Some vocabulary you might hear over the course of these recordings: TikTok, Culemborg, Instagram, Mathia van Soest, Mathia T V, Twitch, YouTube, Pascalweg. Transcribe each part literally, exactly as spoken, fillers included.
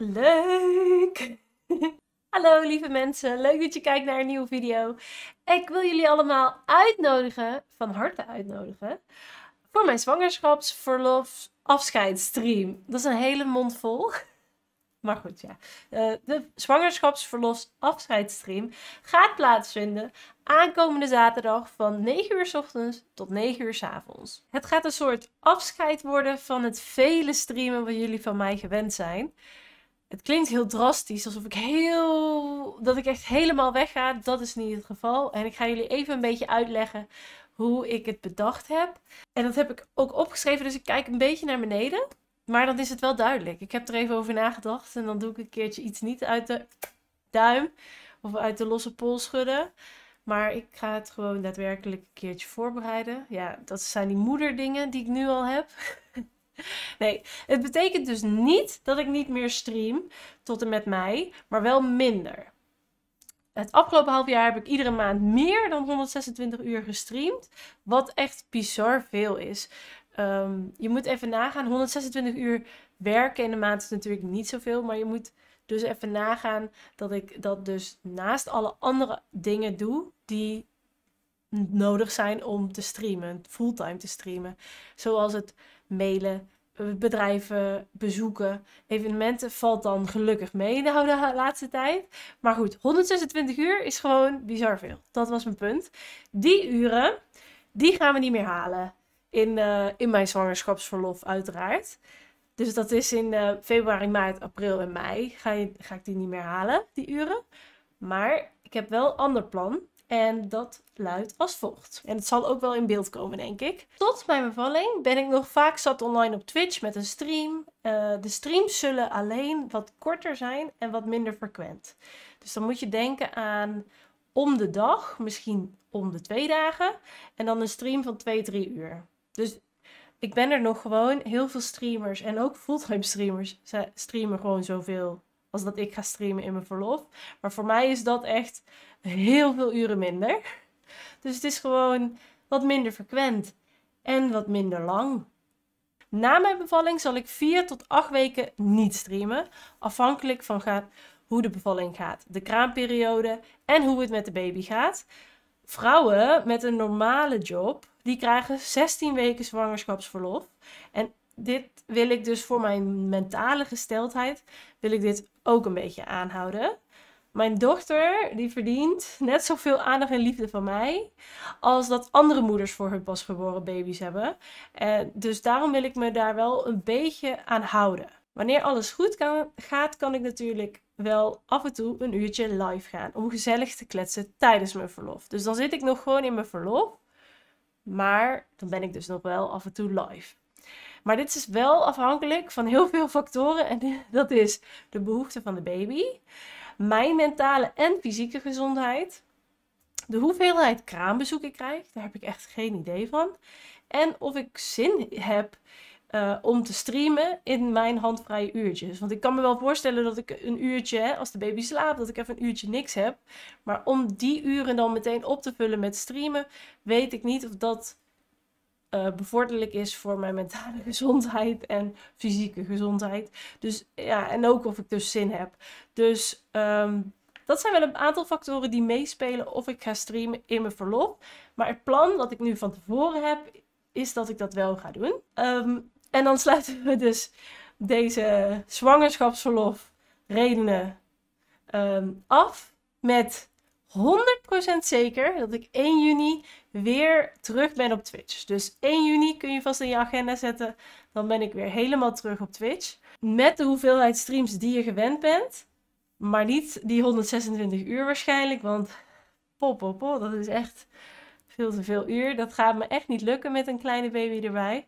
Leuk! Hallo lieve mensen, leuk dat je kijkt naar een nieuwe video. Ik wil jullie allemaal uitnodigen, van harte uitnodigen, voor mijn zwangerschapsverlof afscheidsstream. Dat is een hele mond vol. Maar goed, ja. Uh, de zwangerschapsverlof afscheidsstream gaat plaatsvinden aankomende zaterdag van negen uur 's ochtends tot negen uur 's avonds. Het gaat een soort afscheid worden van het vele streamen wat jullie van mij gewend zijn. Het klinkt heel drastisch, alsof ik heel... dat ik echt helemaal wegga. Dat is niet het geval. En ik ga jullie even een beetje uitleggen hoe ik het bedacht heb. En dat heb ik ook opgeschreven, dus ik kijk een beetje naar beneden. Maar dan is het wel duidelijk. Ik heb er even over nagedacht en dan doe ik een keertje iets niet uit de duim of uit de losse pols schudden. Maar ik ga het gewoon daadwerkelijk een keertje voorbereiden. Ja, dat zijn die moederdingen die ik nu al heb. Nee, het betekent dus niet dat ik niet meer stream tot en met mei, maar wel minder. Het afgelopen half jaar heb ik iedere maand meer dan honderdzesentwintig uur gestreamd, wat echt bizar veel is. Um, je moet even nagaan, honderdzesentwintig uur werken in de maand is natuurlijk niet zoveel, maar je moet dus even nagaan dat ik dat dus naast alle andere dingen doe die nodig zijn om te streamen, fulltime te streamen. Zoals het mailen, bedrijven bezoeken, evenementen valt dan gelukkig mee de laatste tijd. Maar goed, honderdzesentwintig uur is gewoon bizar veel. Dat was mijn punt. Die uren, die gaan we niet meer halen. In, uh, in mijn zwangerschapsverlof uiteraard. Dus dat is in uh, februari, maart, april en mei. Ga, je, ga ik die niet meer halen, die uren. Maar ik heb wel een ander plan. En dat luidt als volgt. En het zal ook wel in beeld komen, denk ik. Tot mijn bevalling ben ik nog vaak zat online op Twitch met een stream. Uh, de streams zullen alleen wat korter zijn en wat minder frequent. Dus dan moet je denken aan om de dag, misschien om de twee dagen. En dan een stream van twee, drie uur. Dus ik ben er nog gewoon. Heel veel streamers en ook fulltime streamers streamen gewoon zoveel als dat ik ga streamen in mijn verlof. Maar voor mij is dat echt heel veel uren minder. Dus het is gewoon wat minder frequent en wat minder lang. Na mijn bevalling zal ik vier tot acht weken niet streamen. Afhankelijk van hoe de bevalling gaat, de kraamperiode en hoe het met de baby gaat. Vrouwen met een normale job, die krijgen zestien weken zwangerschapsverlof. En dit wil ik dus voor mijn mentale gesteldheid, wil ik dit ook een beetje aanhouden. Mijn dochter, die verdient net zoveel aandacht en liefde van mij, als dat andere moeders voor hun pasgeboren baby's hebben. En dus daarom wil ik me daar wel een beetje aan houden. Wanneer alles goed kan, gaat, kan ik natuurlijk wel af en toe een uurtje live gaan om gezellig te kletsen tijdens mijn verlof. Dus dan zit ik nog gewoon in mijn verlof, maar dan ben ik dus nog wel af en toe live. Maar dit is wel afhankelijk van heel veel factoren en dat is de behoefte van de baby, mijn mentale en fysieke gezondheid, de hoeveelheid kraambezoek ik krijg, daar heb ik echt geen idee van, en of ik zin heb Uh, om te streamen in mijn handvrije uurtjes. Want ik kan me wel voorstellen dat ik een uurtje, hè, als de baby slaapt, dat ik even een uurtje niks heb. Maar om die uren dan meteen op te vullen met streamen, weet ik niet of dat uh, bevorderlijk is voor mijn mentale gezondheid en fysieke gezondheid. Dus ja, en ook of ik dus zin heb. Dus um, dat zijn wel een aantal factoren die meespelen of ik ga streamen in mijn verlof. Maar het plan dat ik nu van tevoren heb, is dat ik dat wel ga doen. Um, En dan sluiten we dus deze zwangerschapsverlof redenen um, af met honderd procent zeker dat ik één juni weer terug ben op Twitch. Dus één juni kun je vast in je agenda zetten, dan ben ik weer helemaal terug op Twitch. Met de hoeveelheid streams die je gewend bent, maar niet die honderdzesentwintig uur waarschijnlijk, want pop, pop, pop, dat is echt veel te veel uur. Dat gaat me echt niet lukken met een kleine baby erbij.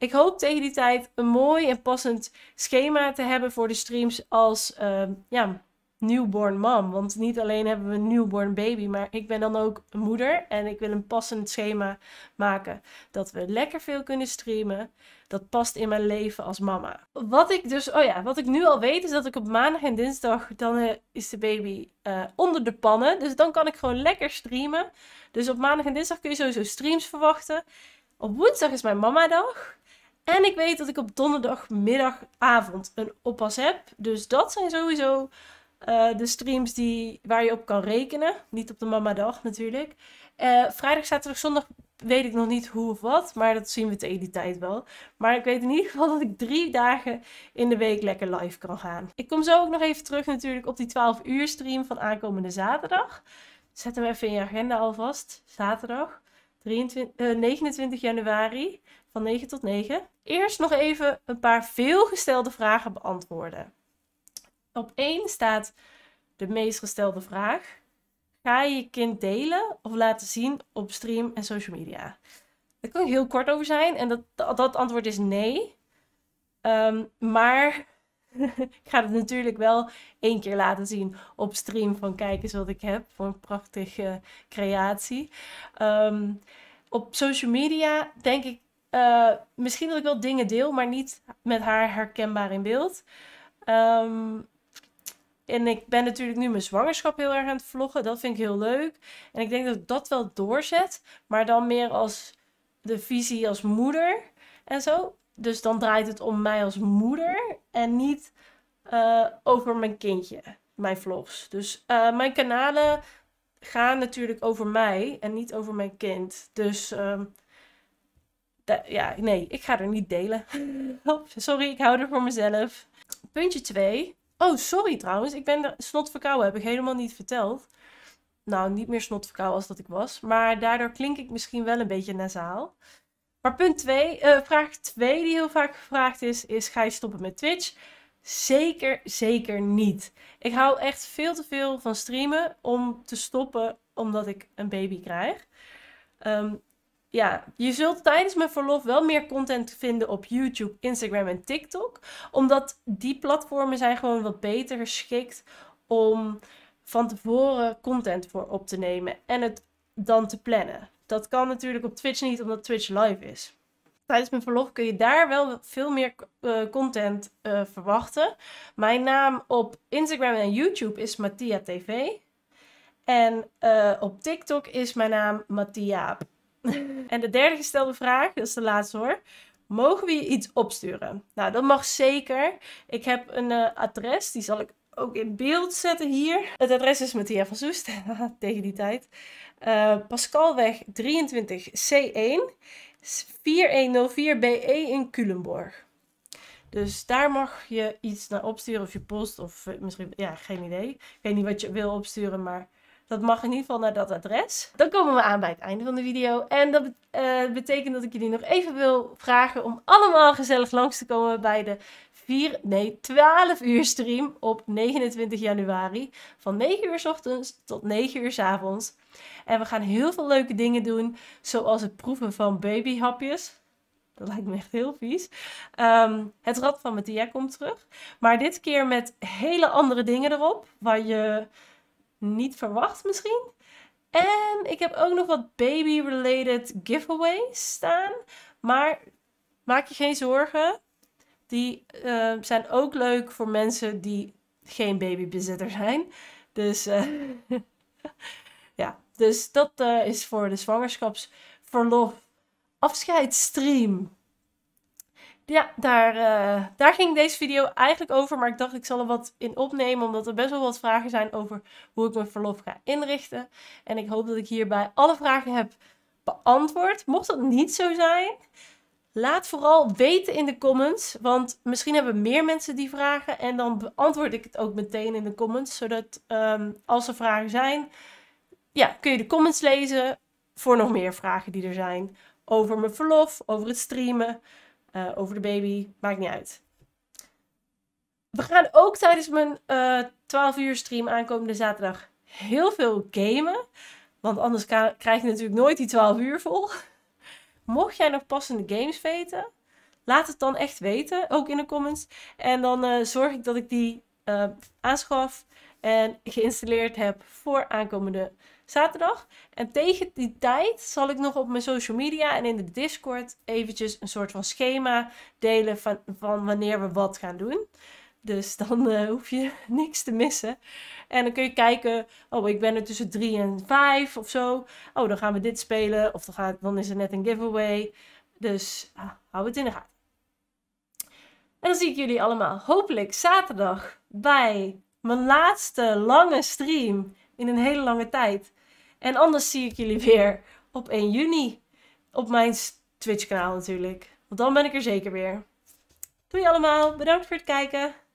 Ik hoop tegen die tijd een mooi en passend schema te hebben voor de streams als uh, ja, newborn mom. Want niet alleen hebben we een newborn baby, maar ik ben dan ook een moeder. En ik wil een passend schema maken dat we lekker veel kunnen streamen. Dat past in mijn leven als mama. Wat ik dus, oh ja, wat ik nu al weet is dat ik op maandag en dinsdag, dan uh, is de baby uh, onder de pannen. Dus dan kan ik gewoon lekker streamen. Dus op maandag en dinsdag kun je sowieso streams verwachten. Op woensdag is mijn mamadag. En ik weet dat ik op donderdagmiddagavond een oppas heb. Dus dat zijn sowieso uh, de streams die, waar je op kan rekenen. Niet op de mamadag natuurlijk. Uh, vrijdag, zaterdag, zondag weet ik nog niet hoe of wat. Maar dat zien we tegen die tijd wel. Maar ik weet in ieder geval dat ik drie dagen in de week lekker live kan gaan. Ik kom zo ook nog even terug natuurlijk op die twaalf uur stream van aankomende zaterdag. Zet hem even in je agenda alvast. Zaterdag drieëntwintig, uh, negenentwintig januari. Van negen tot negen. Eerst nog even een paar veelgestelde vragen beantwoorden. Op één staat de meest gestelde vraag. Ga je je kind delen of laten zien op stream en social media? Daar kan ik heel kort over zijn. En dat, dat antwoord is nee. Um, maar ik ga het natuurlijk wel één keer laten zien op stream. Van kijk eens wat ik heb. Voor een prachtige creatie. Um, op social media denk ik. Uh, misschien dat ik wel dingen deel, maar niet met haar herkenbaar in beeld. Um, en ik ben natuurlijk nu mijn zwangerschap heel erg aan het vloggen. Dat vind ik heel leuk. En ik denk dat ik dat wel doorzet. Maar dan meer als de visie als moeder en zo. Dus dan draait het om mij als moeder en niet uh, over mijn kindje, mijn vlogs. Dus uh, mijn kanalen gaan natuurlijk over mij en niet over mijn kind. Dus... Um, Ja, nee, ik ga er niet delen. Oh, sorry, ik hou er voor mezelf. Puntje twee. Oh, sorry trouwens. Ik ben er snotverkouden, heb ik helemaal niet verteld. Nou, niet meer snotverkouden als dat ik was. Maar daardoor klink ik misschien wel een beetje nasaal. Maar punt twee, uh, vraag twee die heel vaak gevraagd is, is ga je stoppen met Twitch? Zeker, zeker niet. Ik hou echt veel te veel van streamen om te stoppen omdat ik een baby krijg. Um, Ja, je zult tijdens mijn verlof wel meer content vinden op YouTube, Instagram en TikTok. Omdat die platformen zijn gewoon wat beter geschikt om van tevoren content voor op te nemen. En het dan te plannen. Dat kan natuurlijk op Twitch niet, omdat Twitch live is. Tijdens mijn verlof kun je daar wel veel meer uh, content uh, verwachten. Mijn naam op Instagram en YouTube is Mathia T V. En uh, op TikTok is mijn naam Mathia. En de derde gestelde vraag, dat is de laatste hoor. Mogen we je iets opsturen? Nou, dat mag zeker. Ik heb een uh, adres, die zal ik ook in beeld zetten hier. Het adres is Mathia van Soest, tegen die tijd. Uh, Pascalweg drieëntwintig C één, vier een nul vier B E in Culemborg. Dus daar mag je iets naar opsturen, of je post, of uh, misschien, ja, geen idee. Ik weet niet wat je wil opsturen, maar... Dat mag in ieder geval naar dat adres. Dan komen we aan bij het einde van de video. En dat uh, betekent dat ik jullie nog even wil vragen om allemaal gezellig langs te komen bij de vier, nee, twaalf uur stream op negenentwintig januari. Van negen uur 's ochtends tot negen uur 's avonds. En we gaan heel veel leuke dingen doen. Zoals het proeven van babyhapjes. Dat lijkt me echt heel vies. Um, het Rad van Mathia komt terug. Maar dit keer met hele andere dingen erop. Waar je... niet verwacht misschien. En ik heb ook nog wat baby-related giveaways staan. Maar maak je geen zorgen. Die uh, zijn ook leuk voor mensen die geen babybezitter zijn. Dus uh, ja, dus dat uh, is voor de zwangerschapsverlof afscheidsstream. Ja, daar, uh, daar ging deze video eigenlijk over. Maar ik dacht ik zal er wat in opnemen. Omdat er best wel wat vragen zijn over hoe ik mijn verlof ga inrichten. En ik hoop dat ik hierbij alle vragen heb beantwoord. Mocht dat niet zo zijn. Laat vooral weten in de comments. Want misschien hebben meer mensen die vragen. En dan beantwoord ik het ook meteen in de comments. Zodat um, als er vragen zijn. Ja, kun je de comments lezen. Voor nog meer vragen die er zijn. Over mijn verlof. Over het streamen. Uh, over de baby, maakt niet uit. We gaan ook tijdens mijn uh, twaalf uur stream aankomende zaterdag heel veel gamen. Want anders krijg je natuurlijk nooit die twaalf uur vol. Mocht jij nog passende games weten, laat het dan echt weten. Ook in de comments. En dan uh, zorg ik dat ik die uh, aanschaf en geïnstalleerd heb voor aankomende zaterdag. En tegen die tijd zal ik nog op mijn social media en in de Discord eventjes een soort van schema delen van, van wanneer we wat gaan doen. Dus dan uh, hoef je niks te missen. En dan kun je kijken, oh ik ben er tussen drie en vijf of zo. Oh dan gaan we dit spelen of dan, gaat, dan is er net een giveaway. Dus ah, hou het in de gaten. En dan zie ik jullie allemaal hopelijk zaterdag bij mijn laatste lange stream in een hele lange tijd. En anders zie ik jullie weer op één juni op mijn Twitch kanaal natuurlijk. Want dan ben ik er zeker weer. Doei allemaal, bedankt voor het kijken.